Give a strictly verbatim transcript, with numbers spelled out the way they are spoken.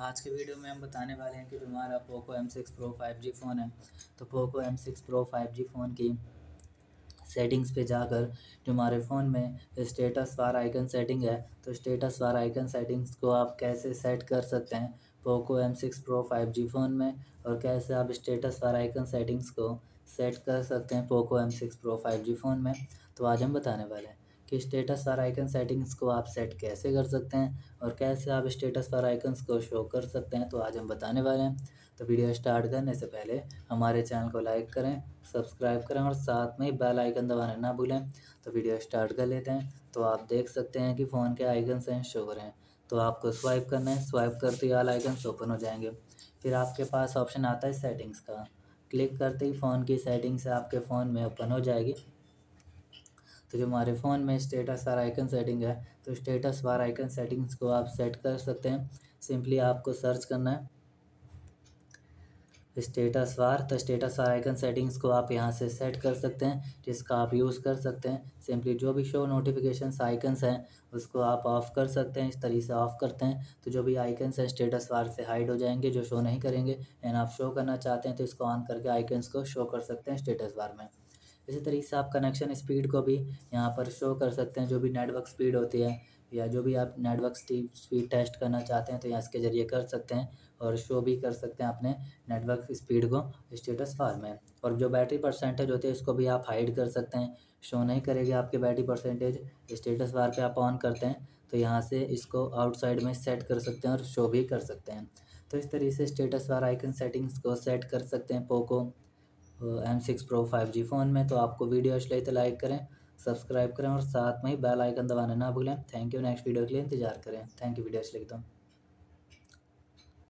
आज के वीडियो में हम बताने वाले हैं कि जो हमारा Poco M six Pro five G phone है, तो Poco M six Pro five G phone की सेटिंग्स पे जाकर जो हमारे फ़ोन में स्टेटस बार आइकन सेटिंग है, तो स्टेटस बार आइकन सेटिंग्स को आप कैसे सेट कर सकते हैं Poco M six Pro five G phone में, और कैसे आप स्टेटस बार आइकन सेटिंग्स को सेट कर सकते हैं Poco M six Pro five G phone में। तो आज हम बताने वाले हैं कि स्टेटस बार आइकन सेटिंग्स को आप सेट कैसे कर सकते हैं और कैसे आप स्टेटस बार आइकन्स को शो कर सकते हैं। तो आज हम बताने वाले हैं। तो वीडियो स्टार्ट करने से पहले हमारे चैनल को लाइक करें, सब्सक्राइब करें और साथ में बेल आइकन दबाना ना भूलें। तो वीडियो स्टार्ट कर लेते हैं। तो आप देख सकते हैं कि फ़ोन के आइकन्स हैं शो हो रहे हैं, तो आपको स्वाइप करना है। स्वाइप करते ही ऑल आइकन्स ओपन हो जाएंगे। फिर आपके पास ऑप्शन आता है सेटिंग्स का, क्लिक करते ही फ़ोन की सेटिंग्स आपके फ़ोन में ओपन हो जाएगी। तो जो हमारे फ़ोन में स्टेटस बार आइकन सेटिंग है, तो स्टेटस बार आइकन सेटिंग्स को आप सेट कर सकते हैं। सिंपली आपको सर्च करना है स्टेटस बार, तो स्टेटस बार आइकन सेटिंग्स को आप यहां से सेट कर सकते हैं, जिसका आप यूज़ कर सकते हैं। सिंपली जो भी शो नोटिफिकेशंस आइकन्स हैं उसको आप ऑफ़ कर सकते हैं। इस तरीके से ऑफ़ करते हैं तो जो भी आइकन्स हैं स्टेटस बार से हाइड हो जाएंगे, जो शो नहीं करेंगे। एंड आप शो करना चाहते हैं तो इसको ऑन करके आइकन्स को शो कर सकते हैं स्टेटस बार में। इसी तरीके से आप कनेक्शन स्पीड को भी यहाँ पर शो कर सकते हैं, जो भी नेटवर्क स्पीड होती है या जो भी आप नेटवर्क स्पीड टेस्ट करना चाहते हैं तो यहाँ इसके ज़रिए कर सकते हैं और शो भी कर सकते हैं अपने नेटवर्क स्पीड को स्टेटस बार में। और जो बैटरी परसेंटेज होती है इसको भी आप हाइड कर सकते हैं, शो नहीं करेगी आपकी बैटरी परसेंटेज। स्टेटस बार पे आप ऑन करते हैं तो यहाँ से इसको आउटसाइड में सेट कर सकते हैं और शो भी कर सकते हैं। तो इस तरीके से स्टेटस बार आइकन सेटिंग्स को सेट कर सकते हैं Poco M six Pro five G phone में। तो आपको वीडियो अच्छी लगी तो लाइक करें, सब्सक्राइब करें और साथ में ही बेल आइकन दबाना ना भूलें। Thank you. नेक्स्ट वीडियो के लिए इंतजार करें। Thank you. वीडियो अच्छी लगी तो